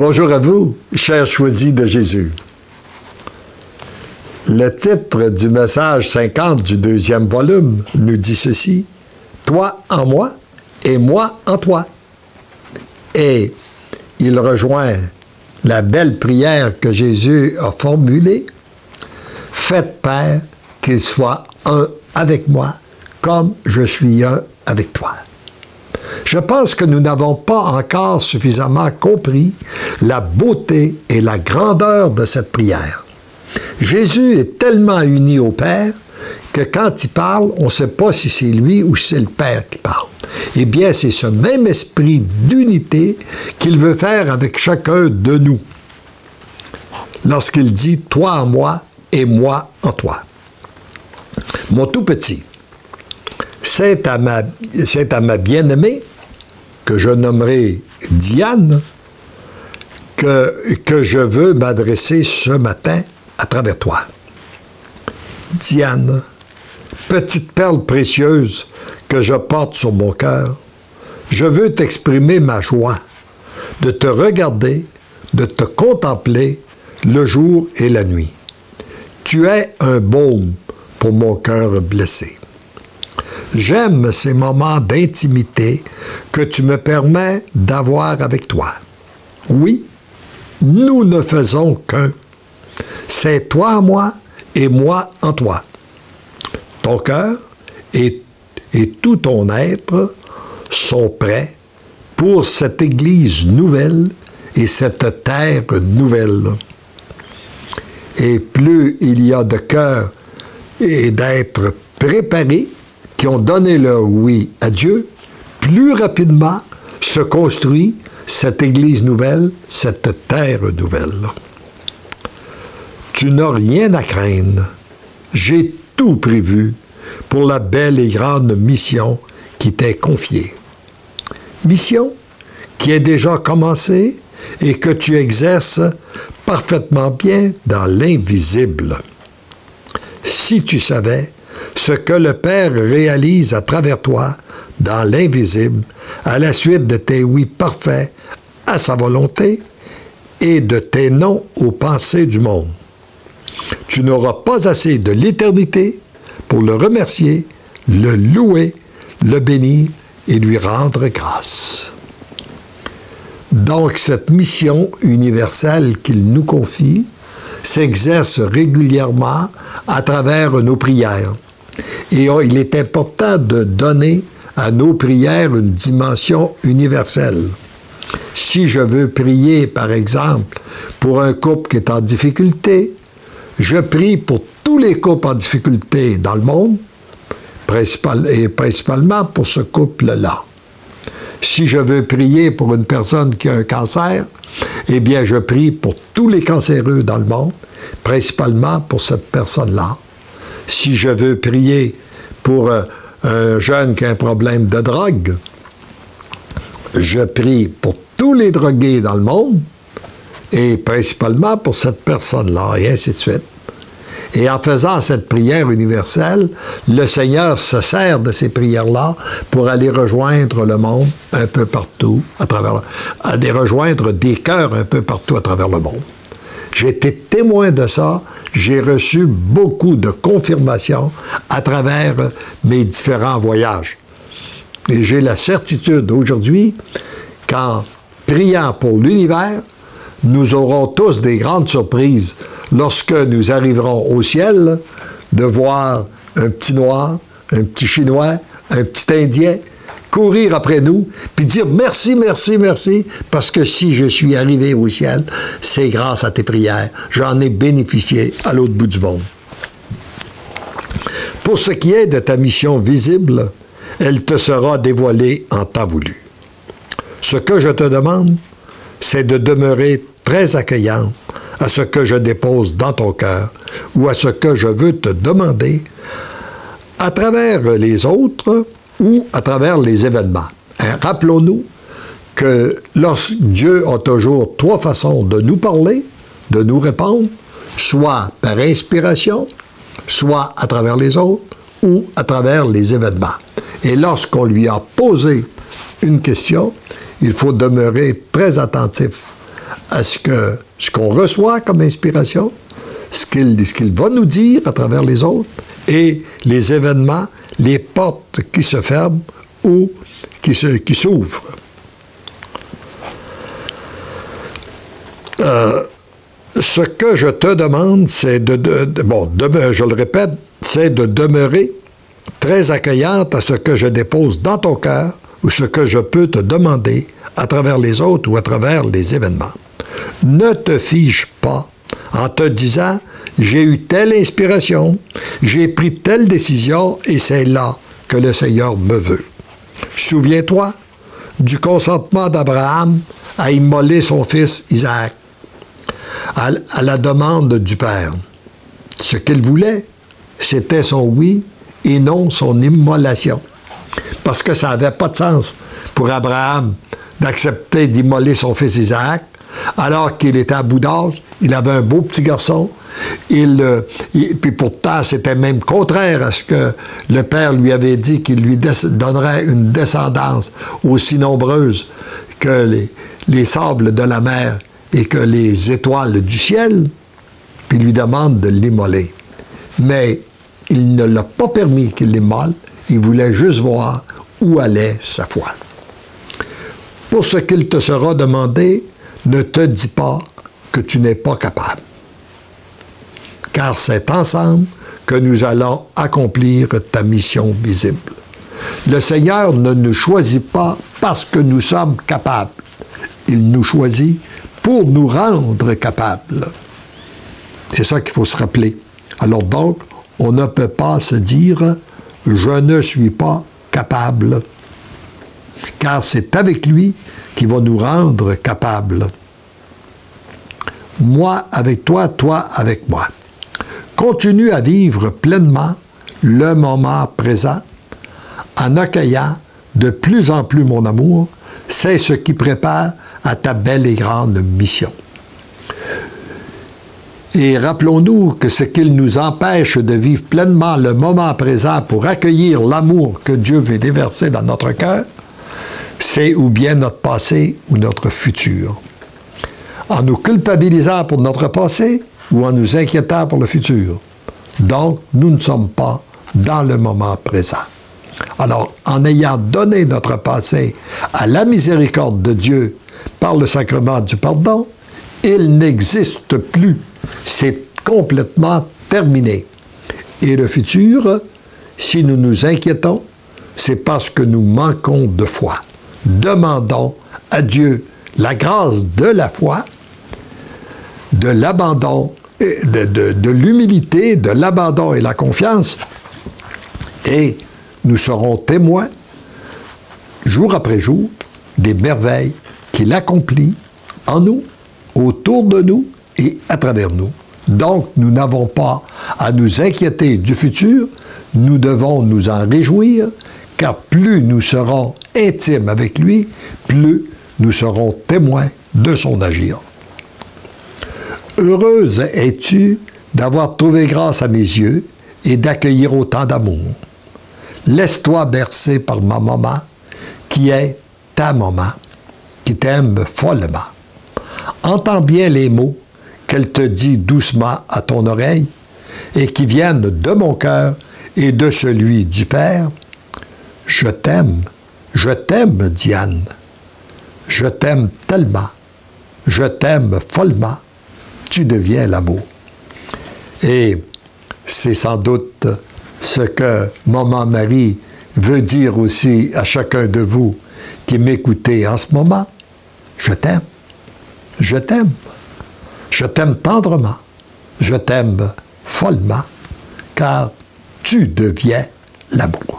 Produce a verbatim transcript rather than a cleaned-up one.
Bonjour à vous, chers Choisis de Jésus. Le titre du message cinquante du deuxième volume nous dit ceci. « Toi en moi et moi en toi. » Et il rejoint la belle prière que Jésus a formulée. « Faites, Père, qu'ils soient un avec moi, comme je suis un avec toi. » Je pense que nous n'avons pas encore suffisamment compris la beauté et la grandeur de cette prière. Jésus est tellement uni au Père que quand il parle, on ne sait pas si c'est lui ou si c'est le Père qui parle. Eh bien, c'est ce même esprit d'unité qu'il veut faire avec chacun de nous. Lorsqu'il dit « Toi en moi et moi en toi ». Mon tout petit, c'est à ma, c'est à ma bien-aimée, que je nommerai Diane, que, que je veux m'adresser ce matin à travers toi. Diane, petite perle précieuse que je porte sur mon cœur, je veux t'exprimer ma joie de te regarder, de te contempler le jour et la nuit. Tu es un baume pour mon cœur blessé. J'aime ces moments d'intimité que tu me permets d'avoir avec toi. Oui, nous ne faisons qu'un. C'est toi en moi et moi en toi. Ton cœur et, et tout ton être sont prêts pour cette Église nouvelle et cette terre nouvelle. Et plus il y a de cœur et d'être préparés, qui ont donné leur oui à Dieu, plus rapidement se construit cette Église nouvelle, cette terre nouvelle. Tu n'as rien à craindre. J'ai tout prévu pour la belle et grande mission qui t'est confiée. Mission qui est déjà commencée et que tu exerces parfaitement bien dans l'invisible. Si tu savais ce que le Père réalise à travers toi, dans l'invisible, à la suite de tes oui parfaits à sa volonté et de tes non aux pensées du monde. Tu n'auras pas assez de l'éternité pour le remercier, le louer, le bénir et lui rendre grâce. Donc, cette mission universelle qu'il nous confie s'exerce régulièrement à travers nos prières. Et il est important de donner à nos prières une dimension universelle. Si je veux prier, par exemple, pour un couple qui est en difficulté, je prie pour tous les couples en difficulté dans le monde, et principalement pour ce couple-là. Si je veux prier pour une personne qui a un cancer, eh bien, je prie pour tous les cancéreux dans le monde, principalement pour cette personne-là. Si je veux prier pour un jeune qui a un problème de drogue, je prie pour tous les drogués dans le monde et principalement pour cette personne-là, et ainsi de suite. Et en faisant cette prière universelle, le Seigneur se sert de ces prières-là pour aller rejoindre le monde un peu partout, à travers, aller rejoindre des cœurs un peu partout à travers le monde. J'ai été témoin de ça, j'ai reçu beaucoup de confirmations à travers mes différents voyages. Et j'ai la certitude aujourd'hui qu'en priant pour l'univers, nous aurons tous des grandes surprises lorsque nous arriverons au ciel de voir un petit Noir, un petit Chinois, un petit Indien courir après nous, puis dire merci, merci, merci, parce que si je suis arrivé au ciel, c'est grâce à tes prières. J'en ai bénéficié à l'autre bout du monde. Pour ce qui est de ta mission visible, elle te sera dévoilée en temps voulu. Ce que je te demande, c'est de demeurer très accueillant à ce que je dépose dans ton cœur ou à ce que je veux te demander à travers les autres ou à travers les événements. Hein, rappelons-nous que lorsque Dieu a toujours trois façons de nous parler, de nous répondre, soit par inspiration, soit à travers les autres ou à travers les événements. Et lorsqu'on lui a posé une question, il faut demeurer très attentif à ce que ce qu'on reçoit comme inspiration, ce qu'il ce qu'il va nous dire à travers les autres, et les événements, les portes qui se ferment ou qui se, qui s'ouvrent. Euh, ce que je te demande, c'est de, de, de... Bon, de, je le répète, c'est de demeurer très accueillante à ce que je dépose dans ton cœur ou ce que je peux te demander à travers les autres ou à travers les événements. Ne te fige pas en te disant « j'ai eu telle inspiration, j'ai pris telle décision et c'est là que le Seigneur me veut. » Souviens-toi du consentement d'Abraham à immoler son fils Isaac à la demande du Père. Ce qu'il voulait, c'était son oui et non son immolation. Parce que ça n'avait pas de sens pour Abraham d'accepter d'immoler son fils Isaac, alors qu'il était à bout d'âge, il avait un beau petit garçon, il, il, puis pourtant c'était même contraire à ce que le père lui avait dit qu'il lui donnerait une descendance aussi nombreuse que les, les sables de la mer et que les étoiles du ciel, puis il lui demande de l'immoler. Mais il ne l'a pas permis qu'il l'immole, il voulait juste voir où allait sa foi. Pour ce qu'il te sera demandé, ne te dis pas que tu n'es pas capable, car c'est ensemble que nous allons accomplir ta mission visible. Le Seigneur ne nous choisit pas parce que nous sommes capables. Il nous choisit pour nous rendre capables. C'est ça qu'il faut se rappeler. Alors donc, on ne peut pas se dire « je ne suis pas capable », car c'est avec lui qui va nous rendre capables. Moi avec toi, toi avec moi. Continue à vivre pleinement le moment présent en accueillant de plus en plus mon amour. C'est ce qui prépare à ta belle et grande mission. Et rappelons-nous que ce qu'il nous empêche de vivre pleinement le moment présent pour accueillir l'amour que Dieu veut déverser dans notre cœur, c'est ou bien notre passé ou notre futur. En nous culpabilisant pour notre passé ou en nous inquiétant pour le futur. Donc, nous ne sommes pas dans le moment présent. Alors, en ayant donné notre passé à la miséricorde de Dieu par le sacrement du pardon, il n'existe plus. C'est complètement terminé. Et le futur, si nous nous inquiétons, c'est parce que nous manquons de foi. Demandons à Dieu la grâce de la foi, de l'abandon, de, de, de l'humilité, de l'abandon et la confiance, et nous serons témoins, jour après jour, des merveilles qu'il accomplit en nous, autour de nous et à travers nous. Donc, nous n'avons pas à nous inquiéter du futur, nous devons nous en réjouir, car plus nous serons intimes avec lui, plus nous serons témoins de son agir. Heureuse es-tu d'avoir trouvé grâce à mes yeux et d'accueillir autant d'amour. Laisse-toi bercer par ma maman, qui est ta maman, qui t'aime follement. Entends bien les mots qu'elle te dit doucement à ton oreille et qui viennent de mon cœur et de celui du Père. Je t'aime, je t'aime, Diane. Je t'aime tellement, je t'aime follement, tu deviens l'amour. Et c'est sans doute ce que Maman Marie veut dire aussi à chacun de vous qui m'écoutez en ce moment. Je t'aime, je t'aime, je t'aime tendrement, je t'aime follement, car tu deviens l'amour.